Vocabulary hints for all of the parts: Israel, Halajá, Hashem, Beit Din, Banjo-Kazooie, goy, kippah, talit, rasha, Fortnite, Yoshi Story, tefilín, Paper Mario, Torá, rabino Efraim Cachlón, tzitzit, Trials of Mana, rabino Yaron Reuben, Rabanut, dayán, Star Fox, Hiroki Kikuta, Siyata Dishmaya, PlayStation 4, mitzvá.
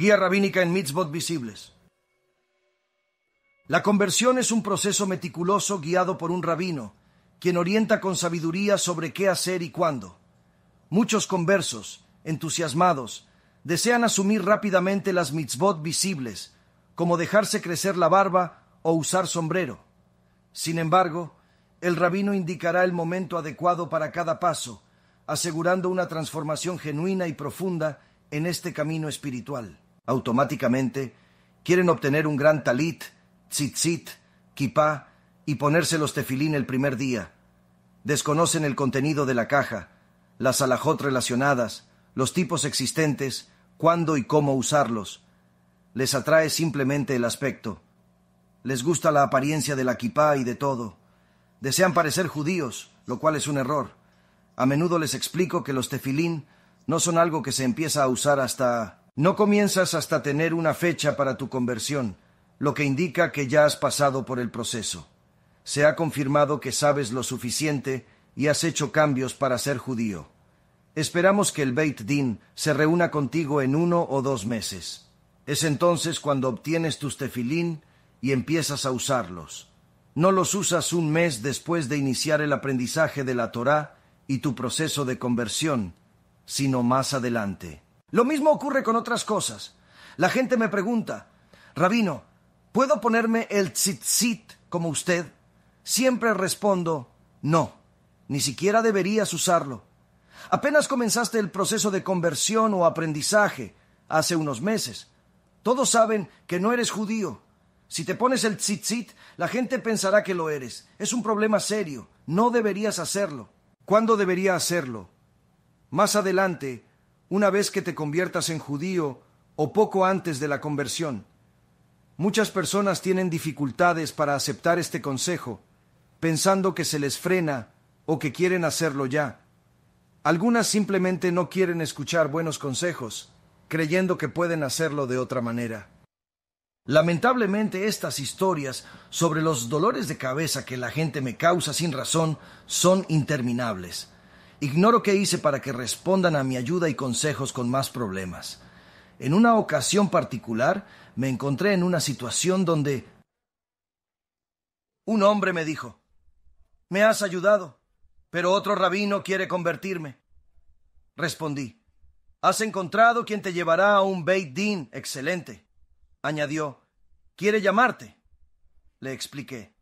guía rabínica en mitzvot visibles. La conversión es un proceso meticuloso guiado por un rabino, quien orienta con sabiduría sobre qué hacer y cuándo. Muchos conversos, entusiasmados, desean asumir rápidamente las mitzvot visibles, como dejarse crecer la barba o usar sombrero. Sin embargo, el rabino indicará el momento adecuado para cada paso, asegurando una transformación genuina y profunda en este camino espiritual. Automáticamente, quieren obtener un gran talit, tzitzit, kippah y ponerse los tefilín el primer día. Desconocen el contenido de la caja, las halajot relacionadas, los tipos existentes, cuándo y cómo usarlos. Les atrae simplemente el aspecto. Les gusta la apariencia de la kippah y de todo. Desean parecer judíos, lo cual es un error. A menudo les explico que los tefilín no son algo que se empieza a usar hasta... No comienzas hasta tener una fecha para tu conversión, lo que indica que ya has pasado por el proceso. Se ha confirmado que sabes lo suficiente y has hecho cambios para ser judío. Esperamos que el Beit Din se reúna contigo en 1 o 2 meses. Es entonces cuando obtienes tus tefilín y empiezas a usarlos. No los usas un mes después de iniciar el aprendizaje de la Torá y tu proceso de conversión, sino más adelante. Lo mismo ocurre con otras cosas. La gente me pregunta, «Rabino, ¿puedo ponerme el tzitzit como usted?». Siempre respondo, «No, ni siquiera deberías usarlo. Apenas comenzaste el proceso de conversión o aprendizaje hace unos meses. Todos saben que no eres judío. Si te pones el tzitzit, la gente pensará que lo eres. Es un problema serio. No deberías hacerlo». ¿Cuándo debería hacerlo? Más adelante, una vez que te conviertas en judío o poco antes de la conversión. Muchas personas tienen dificultades para aceptar este consejo, pensando que se les frena o que quieren hacerlo ya. Algunas simplemente no quieren escuchar buenos consejos, creyendo que pueden hacerlo de otra manera. Lamentablemente, estas historias sobre los dolores de cabeza que la gente me causa sin razón son interminables. Ignoro qué hice para que respondan a mi ayuda y consejos con más problemas. En una ocasión particular, me encontré en una situación donde un hombre me dijo, «Me has ayudado, pero otro rabino quiere convertirme». Respondí, «Has encontrado quien te llevará a un Beit Din excelente». Añadió, «¿Quiere llamarte?». Le expliqué,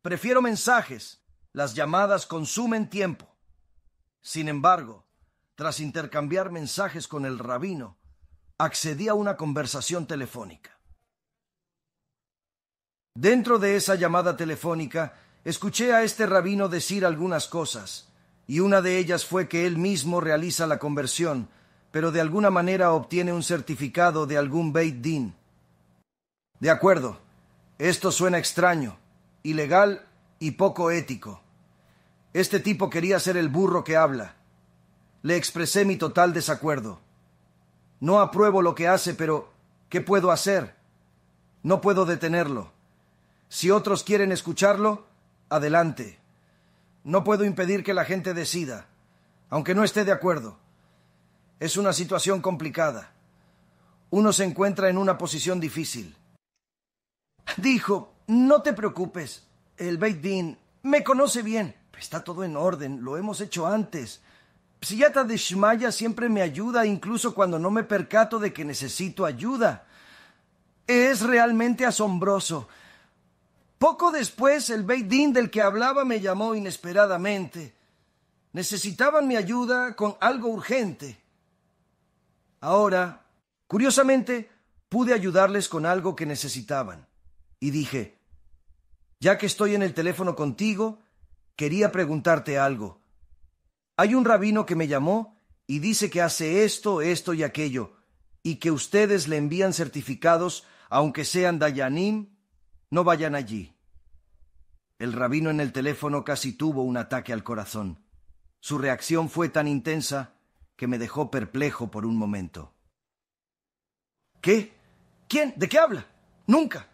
«Prefiero mensajes. Las llamadas consumen tiempo». Sin embargo, tras intercambiar mensajes con el rabino, accedí a una conversación telefónica. Dentro de esa llamada telefónica, escuché a este rabino decir algunas cosas, y una de ellas fue que él mismo realiza la conversión, pero de alguna manera obtiene un certificado de algún Beit Din. De acuerdo, esto suena extraño, ilegal y poco ético. Este tipo quería ser el burro que habla. Le expresé mi total desacuerdo. No apruebo lo que hace, pero ¿qué puedo hacer? No puedo detenerlo. Si otros quieren escucharlo, adelante. No puedo impedir que la gente decida, aunque no esté de acuerdo. Es una situación complicada. Uno se encuentra en una posición difícil. Dijo, «No te preocupes, el Beit Din me conoce bien. Está todo en orden, lo hemos hecho antes. Siyata Dishmaya siempre me ayuda, incluso cuando no me percato de que necesito ayuda. Es realmente asombroso». Poco después, el Beit Din del que hablaba me llamó inesperadamente. Necesitaban mi ayuda con algo urgente. Ahora, curiosamente, pude ayudarles con algo que necesitaban. Y dije, «Ya que estoy en el teléfono contigo, quería preguntarte algo. Hay un rabino que me llamó y dice que hace esto, esto y aquello, y que ustedes le envían certificados, aunque sean dayanim, no vayan allí». El rabino en el teléfono casi tuvo un ataque al corazón. Su reacción fue tan intensa que me dejó perplejo por un momento. «¿Qué? ¿Quién? ¿De qué habla? Nunca.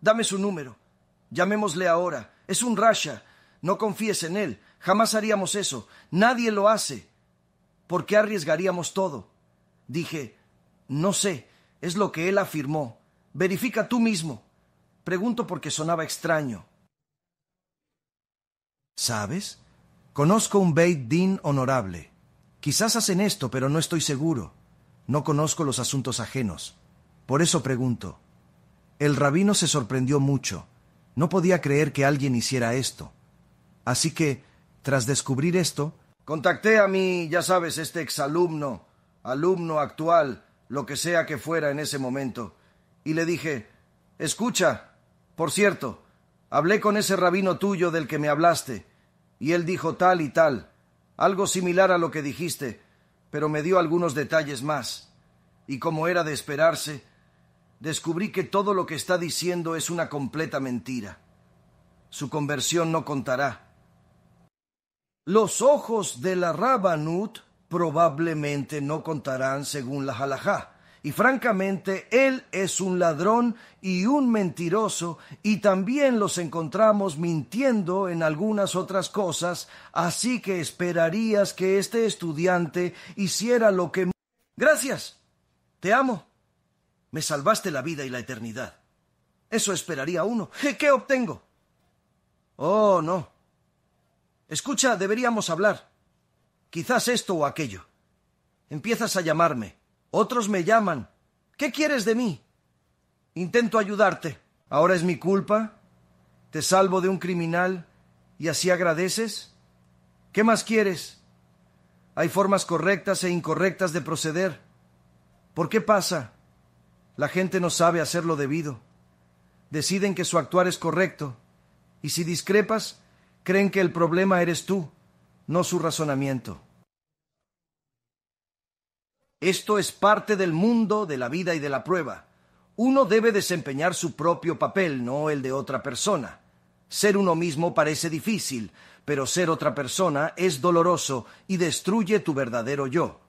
Dame su número. Llamémosle ahora. Es un rasha. No confíes en él. Jamás haríamos eso. Nadie lo hace. ¿Por qué arriesgaríamos todo?». Dije, «No sé. Es lo que él afirmó. Verifica tú mismo. Pregunto porque sonaba extraño. ¿Sabes? Conozco un Beit Din honorable. Quizás hacen esto, pero no estoy seguro. No conozco los asuntos ajenos. Por eso pregunto. El rabino se sorprendió mucho. No podía creer que alguien hiciera esto. Así que, tras descubrir esto, contacté a mi, ya sabes, este exalumno, alumno actual, lo que sea que fuera en ese momento, y le dije, escucha, por cierto, hablé con ese rabino tuyo del que me hablaste, y él dijo tal y tal, algo similar a lo que dijiste, pero me dio algunos detalles más, y como era de esperarse, descubrí que todo lo que está diciendo es una completa mentira. Su conversión no contará. Los ojos de la Rabanut probablemente no contarán según la Halajá. Y francamente, él es un ladrón y un mentiroso, y también los encontramos mintiendo en algunas otras cosas, así que esperarías que este estudiante hiciera lo que... Gracias. Te amo. Me salvaste la vida y la eternidad. Eso esperaría uno. ¿Qué obtengo? Oh, no. Escucha, deberíamos hablar. Quizás esto o aquello. Empiezas a llamarme. Otros me llaman. ¿Qué quieres de mí? Intento ayudarte. ¿Ahora es mi culpa? ¿Te salvo de un criminal y así agradeces? ¿Qué más quieres? Hay formas correctas e incorrectas de proceder. ¿Por qué pasa? La gente no sabe hacer lo debido. Deciden que su actuar es correcto. Y si discrepas, creen que el problema eres tú, no su razonamiento. Esto es parte del mundo, de la vida y de la prueba. Uno debe desempeñar su propio papel, no el de otra persona. Ser uno mismo parece difícil, pero ser otra persona es doloroso y destruye tu verdadero yo.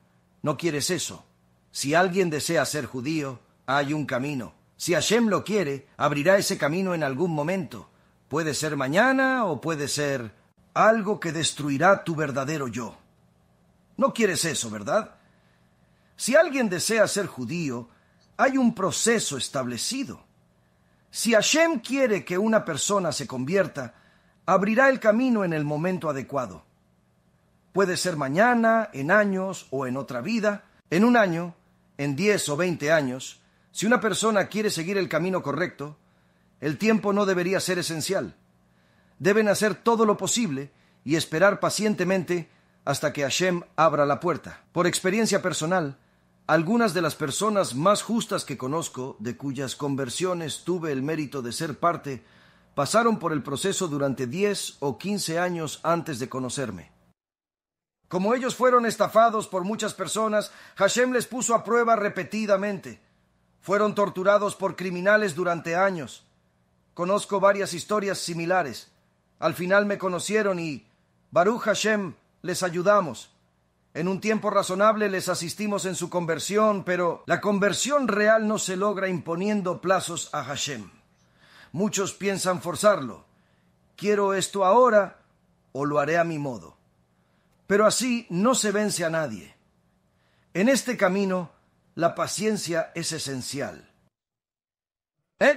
No quieres eso. Si alguien desea ser judío, hay un camino. Si Hashem lo quiere, abrirá ese camino en algún momento. Puede ser mañana o puede ser algo que destruirá tu verdadero yo. No quieres eso, ¿verdad? Si alguien desea ser judío, hay un proceso establecido. Si Hashem quiere que una persona se convierta, abrirá el camino en el momento adecuado. Puede ser mañana, en años o en otra vida, en un año, en 10 o 20 años. Si una persona quiere seguir el camino correcto, el tiempo no debería ser esencial. Deben hacer todo lo posible y esperar pacientemente hasta que Hashem abra la puerta. Por experiencia personal, algunas de las personas más justas que conozco, de cuyas conversiones tuve el mérito de ser parte, pasaron por el proceso durante 10 o 15 años antes de conocerme. Como ellos fueron estafados por muchas personas, Hashem les puso a prueba repetidamente. Fueron torturados por criminales durante años. Conozco varias historias similares. Al final me conocieron y, Baruch Hashem, les ayudamos. En un tiempo razonable les asistimos en su conversión, pero la conversión real no se logra imponiendo plazos a Hashem. Muchos piensan forzarlo. Quiero esto ahora o lo haré a mi modo. Pero así no se vence a nadie. En este camino, la paciencia es esencial.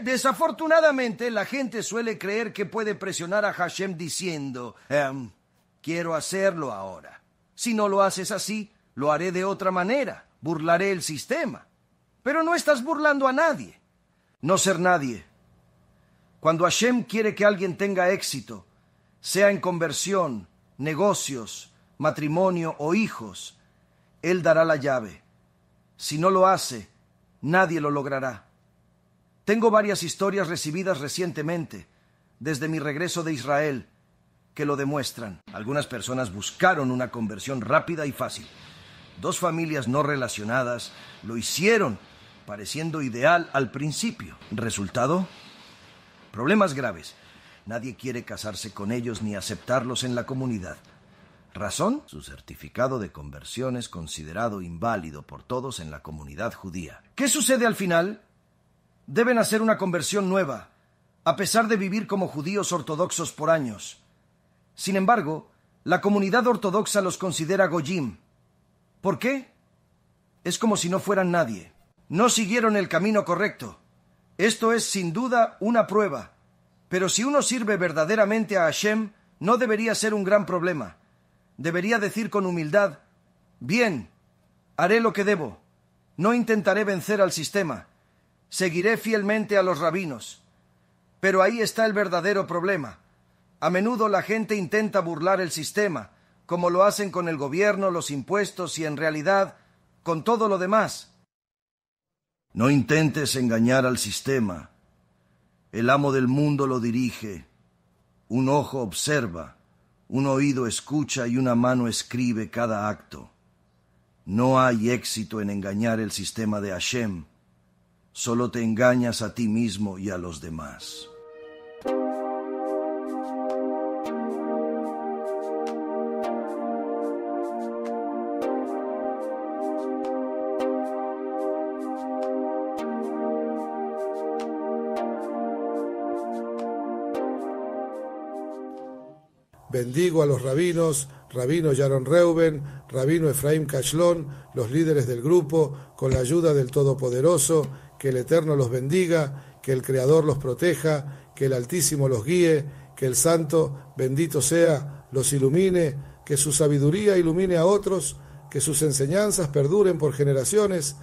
Desafortunadamente, la gente suele creer que puede presionar a Hashem diciendo, quiero hacerlo ahora. Si no lo haces así, lo haré de otra manera. Burlaré el sistema. Pero no estás burlando a nadie. No ser nadie. Cuando Hashem quiere que alguien tenga éxito, sea en conversión, negocios, matrimonio o hijos, él dará la llave. Si no lo hace, nadie lo logrará. Tengo varias historias recibidas recientemente, desde mi regreso de Israel, que lo demuestran. Algunas personas buscaron una conversión rápida y fácil. Dos familias no relacionadas lo hicieron, pareciendo ideal al principio. ¿Resultado? Problemas graves. Nadie quiere casarse con ellos ni aceptarlos en la comunidad. ¿Razón? Su certificado de conversión es considerado inválido por todos en la comunidad judía. ¿Qué sucede al final? Deben hacer una conversión nueva, a pesar de vivir como judíos ortodoxos por años. Sin embargo, la comunidad ortodoxa los considera goyim. ¿Por qué? Es como si no fueran nadie. no siguieron el camino correcto. Esto es sin duda una prueba. Pero si uno sirve verdaderamente a Hashem, no debería ser un gran problema. Debería decir con humildad, «Bien, haré lo que debo. No intentaré vencer al sistema. Seguiré fielmente a los rabinos». Pero ahí está el verdadero problema. A menudo la gente intenta burlar el sistema, como lo hacen con el gobierno, los impuestos y, en realidad, con todo lo demás. No intentes engañar al sistema. El amo del mundo lo dirige. Un ojo observa, un oído escucha y una mano escribe cada acto. No hay éxito en engañar el sistema de Hashem. Solo te engañas a ti mismo y a los demás. Bendigo a los rabinos, rabino Yaron Reuben, rabino Efraim Cachlón, los líderes del grupo, con la ayuda del Todopoderoso, que el Eterno los bendiga, que el Creador los proteja, que el Altísimo los guíe, que el Santo, bendito sea, los ilumine, que su sabiduría ilumine a otros, que sus enseñanzas perduren por generaciones.